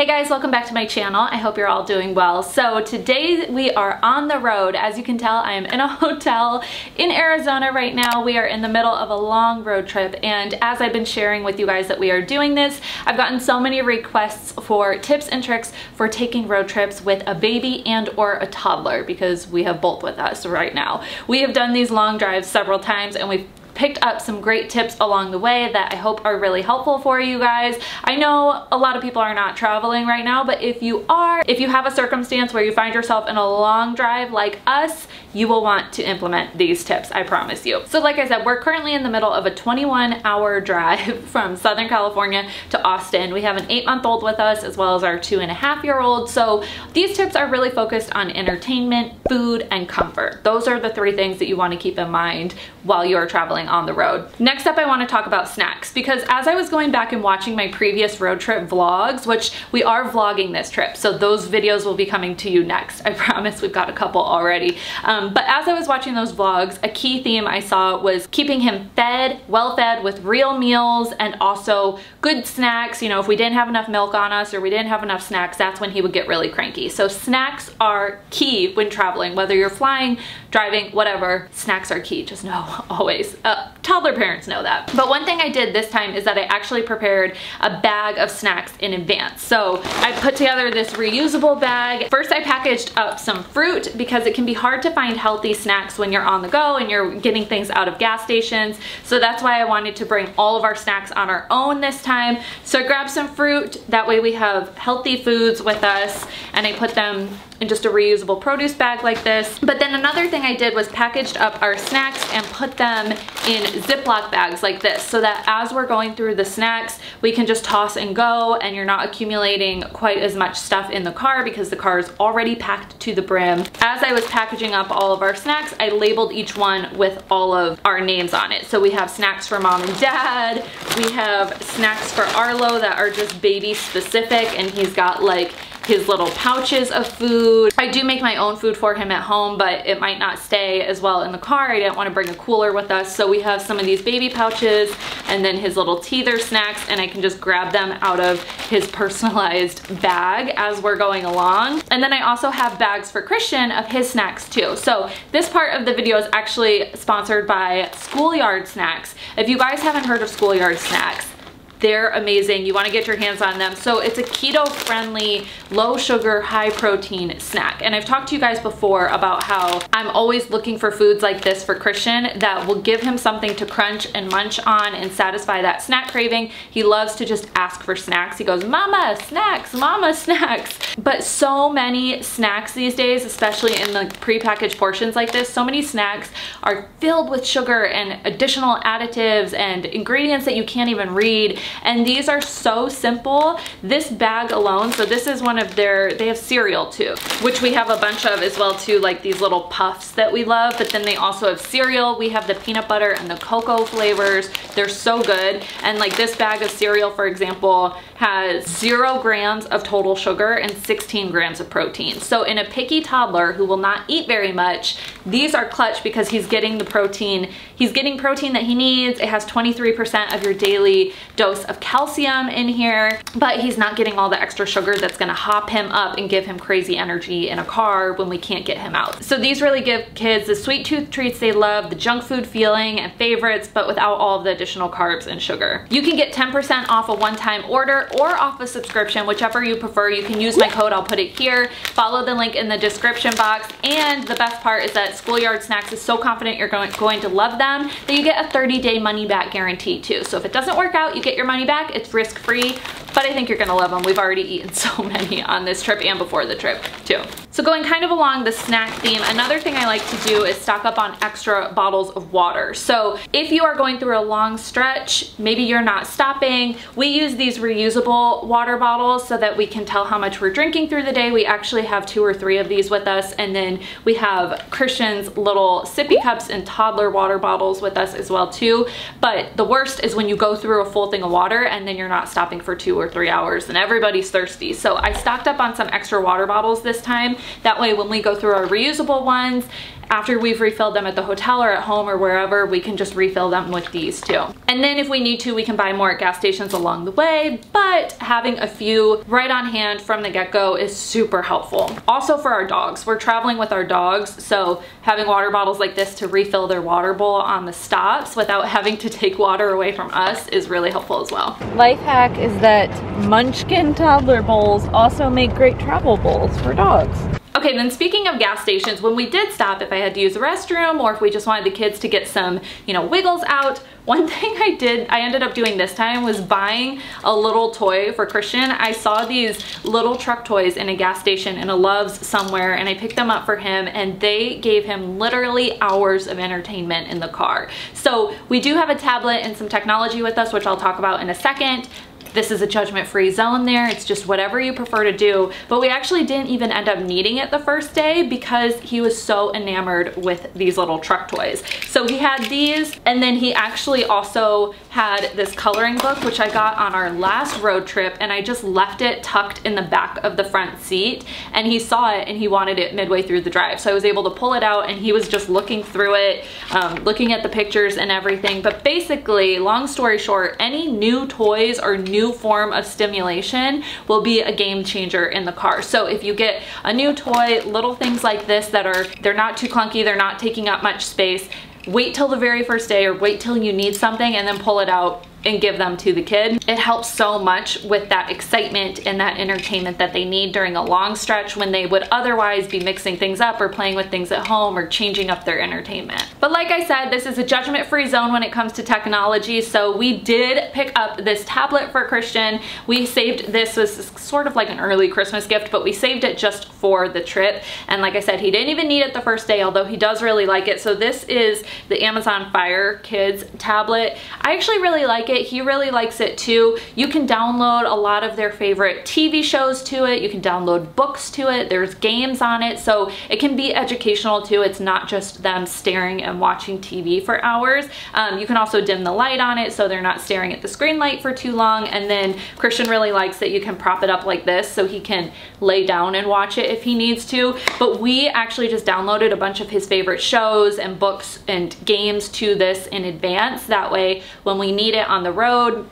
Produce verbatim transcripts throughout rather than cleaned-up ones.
Hey guys, welcome back to my channel. I hope you're all doing well. So today we are on the road. As you can tell, I am in a hotel in Arizona right now. We are in the middle of a long road trip, and as I've been sharing with you guys that we are doing this, I've gotten so many requests for tips and tricks for taking road trips with a baby and or a toddler, because we have both with us right now. We have done these long drives several times, and we've picked up some great tips along the way that I hope are really helpful for you guys. I know a lot of people are not traveling right now, but if you are, if you have a circumstance where you find yourself in a long drive like us, you will want to implement these tips, I promise you. So like I said, we're currently in the middle of a twenty-one hour drive from Southern California to Austin. We have an eight month old with us, as well as our two and a half year old. So these tips are really focused on entertainment, food, and comfort. Those are the three things that you want to keep in mind while you're traveling on the road. Next up, I want to talk about snacks, because as I was going back and watching my previous road trip vlogs, which we are vlogging this trip, so those videos will be coming to you next. I promise we've got a couple already. Um, but as I was watching those vlogs, a key theme I saw was keeping him fed, well fed with real meals and also good snacks. You know, if we didn't have enough milk on us or we didn't have enough snacks, that's when he would get really cranky. So snacks are key when traveling, whether you're flying, driving, whatever, snacks are key. Just know always. Uh, Toddler parents know that. But one thing I did this time is that I actually prepared a bag of snacks in advance. So I put together this reusable bag. First, I packaged up some fruit, because it can be hard to find healthy snacks when you're on the go and you're getting things out of gas stations. So that's why I wanted to bring all of our snacks on our own this time. So I grabbed some fruit. That way we have healthy foods with us, and I put them in just a reusable produce bag like this. But then another thing I did was packaged up our snacks and put them in Ziploc bags like this, so that as we're going through the snacks, we can just toss and go, and you're not accumulating quite as much stuff in the car because the car is already packed to the brim. As I was packaging up all of our snacks, I labeled each one with all of our names on it. So we have snacks for mom and dad, we have snacks for Arlo that are just baby specific, and he's got like his little pouches of food. I do make my own food for him at home, but it might not stay as well in the car. I didn't want to bring a cooler with us, so we have some of these baby pouches and then his little teether snacks, and I can just grab them out of his personalized bag as we're going along. And then I also have bags for Christian of his snacks too. So this part of the video is actually sponsored by Schoolyard Snacks. If you guys haven't heard of Schoolyard Snacks, they're amazing. You want to get your hands on them. So it's a keto-friendly, low-sugar, high-protein snack. And I've talked to you guys before about how I'm always looking for foods like this for Christian that will give him something to crunch and munch on and satisfy that snack craving. He loves to just ask for snacks. He goes, "Mama, snacks! Mama, snacks!" But so many snacks these days, especially in the prepackaged portions like this, so many snacks are filled with sugar and additional additives and ingredients that you can't even read. And these are so simple. This bag alone, so this is one of their, they have cereal too, which we have a bunch of as well too, like these little puffs that we love, but then they also have cereal. We have the peanut butter and the cocoa flavors. They're so good. And like this bag of cereal, for example, has zero grams of total sugar and sixteen grams of protein. So in a picky toddler who will not eat very much, these are clutch because he's getting the protein. He's getting protein that he needs. It has twenty-three percent of your daily dose of calcium in here, but he's not getting all the extra sugar that's gonna hop him up and give him crazy energy in a car when we can't get him out. So these really give kids the sweet tooth treats they love, the junk food feeling and favorites, but without all of the additional carbs and sugar. You can get ten percent off a one-time order or off a subscription, whichever you prefer. You can use my code, I'll put it here. Follow the link in the description box. And the best part is that Schoolyard Snacks is so confident you're going, going to love them that you get a thirty day money-back guarantee too. So if it doesn't work out, you get your money back. It's risk-free, but I think you're gonna love them. We've already eaten so many on this trip and before the trip too. So going kind of along the snack theme, another thing I like to do is stock up on extra bottles of water. So if you are going through a long stretch, maybe you're not stopping, we use these reusable water bottles so that we can tell how much we're drinking through the day. We actually have two or three of these with us, and then we have Christian's little sippy cups and toddler water bottles with us as well too. But the worst is when you go through a full thing of water and then you're not stopping for two or three hours and everybody's thirsty. So I stocked up on some extra water bottles this time. That way when we go through our reusable ones, after we've refilled them at the hotel or at home or wherever, we can just refill them with these too. And then if we need to, we can buy more at gas stations along the way, but having a few right on hand from the get-go is super helpful. Also for our dogs, we're traveling with our dogs, so having water bottles like this to refill their water bowl on the stops without having to take water away from us is really helpful as well. Life hack is that Munchkin toddler bowls also make great travel bowls for dogs. Okay, then speaking of gas stations, when we did stop, if I had to use the restroom or if we just wanted the kids to get some, you know, wiggles out, one thing I did, I ended up doing this time was buying a little toy for Christian. I saw these little truck toys in a gas station in a Love's somewhere, and I picked them up for him, and they gave him literally hours of entertainment in the car. So we do have a tablet and some technology with us, which I'll talk about in a second. This is a judgment-free zone there. It's just whatever you prefer to do. But we actually didn't even end up needing it the first day because he was so enamored with these little truck toys. So he had these, and then he actually also had this coloring book, which I got on our last road trip, and I just left it tucked in the back of the front seat, and he saw it and he wanted it midway through the drive. So I was able to pull it out, and he was just looking through it, um, looking at the pictures and everything. But basically, long story short, any new toys or new new form of stimulation will be a game changer in the car. So if you get a new toy, little things like this that are, they're not too clunky, they're not taking up much space, wait till the very first day or wait till you need something and then pull it out and give them to the kid. It helps so much with that excitement and that entertainment that they need during a long stretch when they would otherwise be mixing things up or playing with things at home or changing up their entertainment. But like I said, this is a judgment-free zone when it comes to technology, so we did pick up this tablet for Christian. We saved this, was sort of like an early Christmas gift, but we saved it just for the trip. And like I said, he didn't even need it the first day, although he does really like it. So this is the Amazon Fire Kids tablet. I actually really like it. It. He really likes it too. You can download a lot of their favorite T V shows to it. You can download books to it. There's games on it. So it can be educational too. It's not just them staring and watching T V for hours. Um, you can also dim the light on it so they're not staring at the screen light for too long. And then Christian really likes that you can prop it up like this so he can lay down and watch it if he needs to. But we actually just downloaded a bunch of his favorite shows and books and games to this in advance. That way when we need it on the road,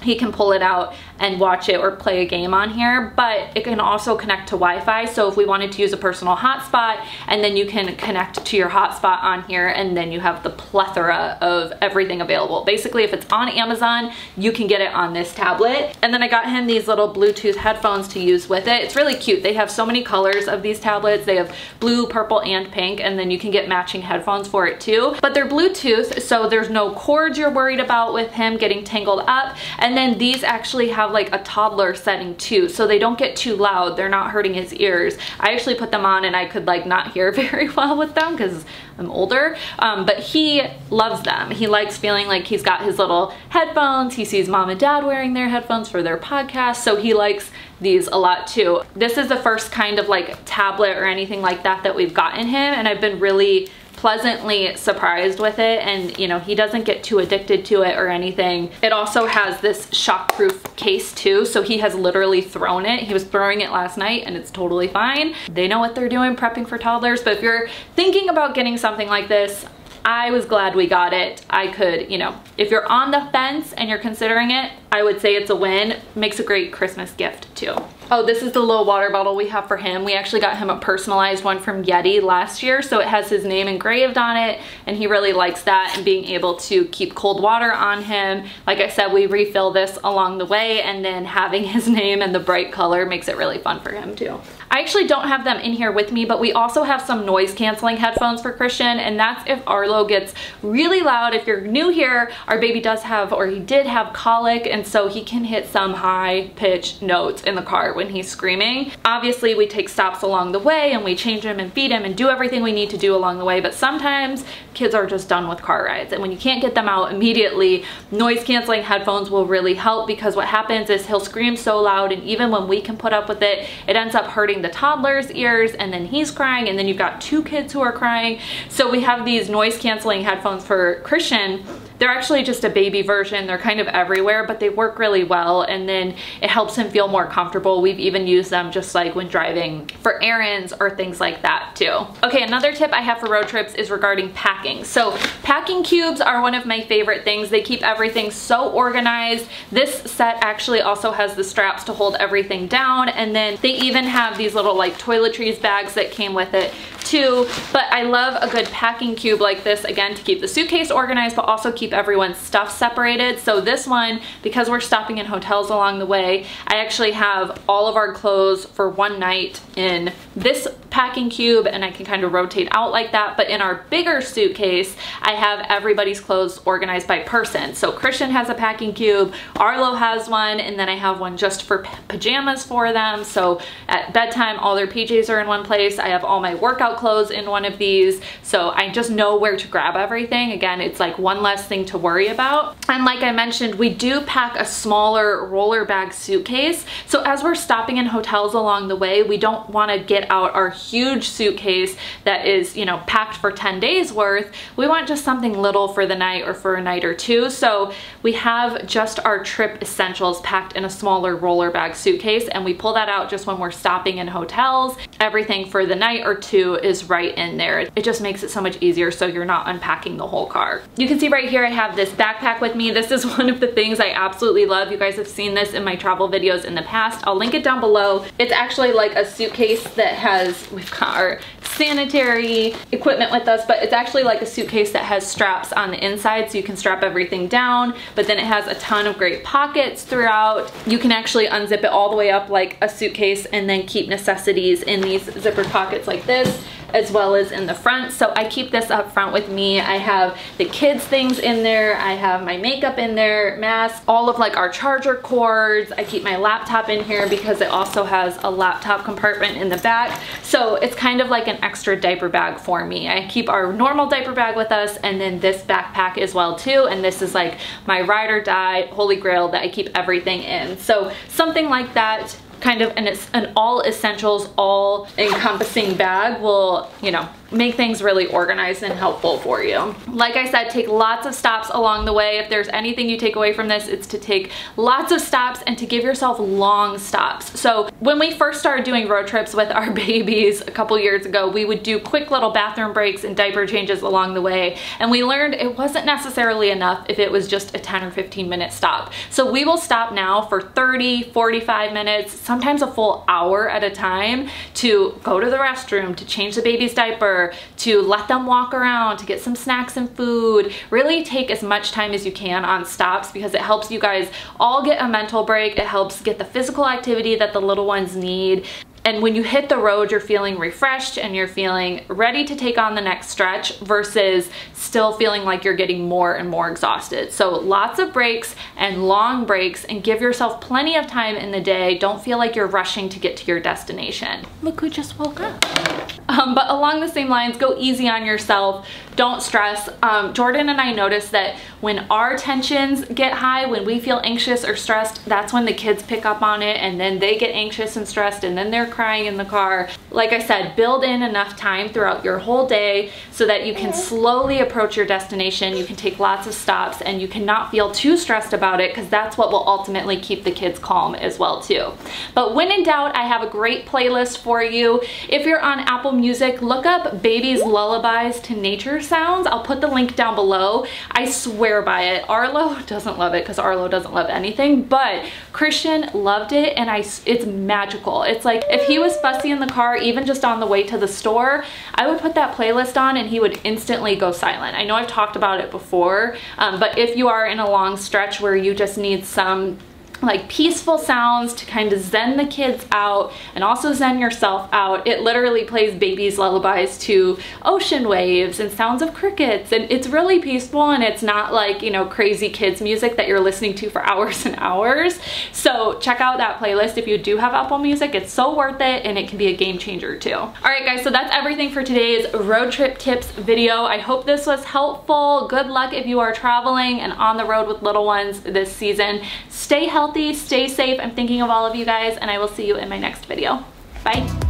he can pull it out and watch it or play a game on here. But it can also connect to Wi-Fi, so if we wanted to use a personal hotspot, and then you can connect to your hotspot on here, and then you have the plethora of everything available. Basically, if it's on Amazon, you can get it on this tablet. And then I got him these little Bluetooth headphones to use with it. It's really cute. They have so many colors of these tablets. They have blue, purple, and pink, and then you can get matching headphones for it too. But they're Bluetooth, so there's no cords you're worried about with him getting tangled up. And then these actually have like a toddler setting too, so they don't get too loud. They're not hurting his ears. I actually put them on and I could like not hear very well with them because I'm older, um, but he loves them. He likes feeling like he's got his little headphones. He sees mom and dad wearing their headphones for their podcast, so he likes these a lot too. This is the first kind of like tablet or anything like that that we've gotten him, and I've been really pleasantly surprised with it. And you know, he doesn't get too addicted to it or anything. It also has this shockproof case too, so he has literally thrown it. He was throwing it last night and it's totally fine. They know what they're doing, prepping for toddlers. But if you're thinking about getting something like this, I was glad we got it. I could, you know, if you're on the fence and you're considering it, I would say it's a win. Makes a great Christmas gift too. Oh, this is the little water bottle we have for him. We actually got him a personalized one from Yeti last year, so it has his name engraved on it, and he really likes that and being able to keep cold water on him. Like I said, we refill this along the way, and then having his name and the bright color makes it really fun for him too. I actually don't have them in here with me, but we also have some noise canceling headphones for Christian, and that's if Arlo gets really loud. If you're new here, our baby does have, or he did have, colic, and so he can hit some high pitched notes in the car when he's screaming. Obviously, we take stops along the way and we change him and feed him and do everything we need to do along the way, but sometimes kids are just done with car rides, and when you can't get them out immediately, noise canceling headphones will really help, because what happens is he'll scream so loud, and even when we can put up with it, it ends up hurting the toddler's ears, and then he's crying, and then you've got two kids who are crying. So we have these noise canceling headphones for Christian They're actually just a baby version. They're kind of everywhere, but they work really well, and then it helps him feel more comfortable. We've even used them just like when driving for errands or things like that too. Okay, another tip I have for road trips is regarding packing. So packing cubes are one of my favorite things. They keep everything so organized. This set actually also has the straps to hold everything down, and then they even have these little like toiletries bags that came with it too. But I love a good packing cube like this, again, to keep the suitcase organized, but also keep everyone's stuff separated. So this one, because we're stopping in hotels along the way, I actually have all of our clothes for one night in this packing cube, and I can kind of rotate out like that. But in our bigger suitcase, I have everybody's clothes organized by person. So Christian has a packing cube, Arlo has one, and then I have one just for pajamas for them. So at bedtime, all their P Js are in one place. I have all my workout clothes in one of these. So I just know where to grab everything. Again, it's like one less thing to worry about. And like I mentioned, we do pack a smaller roller bag suitcase. So as we're stopping in hotels along the way, we don't want to get out our huge suitcase that is, you know, packed for ten days worth. We want just something little for the night or for a night or two. So we have just our trip essentials packed in a smaller roller bag suitcase, and we pull that out just when we're stopping in hotels. Everything for the night or two is right in there. It just makes it so much easier, so you're not unpacking the whole car. You can see right here I have this backpack with me. This is one of the things I absolutely love. You guys have seen this in my travel videos in the past. I'll link it down below. It's actually like a suitcase that has, we've got our sanitary equipment with us, but it's actually like a suitcase that has straps on the inside, so you can strap everything down, but then it has a ton of great pockets throughout. You can actually unzip it all the way up like a suitcase and then keep necessities in these zippered pockets like this, as well as in the front. So I keep this up front with me. I have the kids things in there. I have my makeup in there, masks, all of like our charger cords. I keep my laptop in here because it also has a laptop compartment in the back. So it's kind of like an extra diaper bag for me. I keep our normal diaper bag with us, and then this backpack as well too. And this is like my ride or die holy grail that I keep everything in. So something like that, kind of an, an all essentials, all encompassing bag will, you know, make things really organized and helpful for you. Like I said, take lots of stops along the way. If there's anything you take away from this, it's to take lots of stops and to give yourself long stops. So when we first started doing road trips with our babies a couple years ago, we would do quick little bathroom breaks and diaper changes along the way. And we learned it wasn't necessarily enough if it was just a ten or fifteen minute stop. So we will stop now for thirty, forty-five minutes, sometimes a full hour at a time, to go to the restroom, to change the baby's diaper, to let them walk around, to get some snacks and food. Really take as much time as you can on stops, because it helps you guys all get a mental break. It helps get the physical activity that the little ones need. And when you hit the road, you're feeling refreshed and you're feeling ready to take on the next stretch, versus still feeling like you're getting more and more exhausted. So lots of breaks and long breaks, and give yourself plenty of time in the day. Don't feel like you're rushing to get to your destination. Look who just woke up. Um, but along the same lines, go easy on yourself. Don't stress. Um, Jordan and I noticed that when our tensions get high, when we feel anxious or stressed, that's when the kids pick up on it, and then they get anxious and stressed, and then they're crying in the car. Like I said, build in enough time throughout your whole day so that you can slowly approach your destination. You can take lots of stops, and you cannot feel too stressed about it, because that's what will ultimately keep the kids calm as well too. But when in doubt, I have a great playlist for you. If you're on Apple Music, look up Baby's Lullabies to Nature Sounds. I'll put the link down below. I swear by it. Arlo doesn't love it, because Arlo doesn't love anything, but Christian loved it, and I, it's magical. It's like, if he was fussy in the car, even just on the way to the store, I would put that playlist on and he would instantly go silent. I know I've talked about it before, um, but if you are in a long stretch where you just need some like peaceful sounds to kind of zen the kids out and also zen yourself out, it literally plays Baby's Lullabies to ocean waves and sounds of crickets, and it's really peaceful, and it's not like, you know, crazy kids music that you're listening to for hours and hours. So check out that playlist if you do have Apple Music. It's so worth it, and it can be a game changer too. All right guys, so that's everything for today's road trip tips video. I hope this was helpful. Good luck if you are traveling and on the road with little ones this season. Stay healthy, stay safe. I'm thinking of all of you guys, and I will see you in my next video. Bye.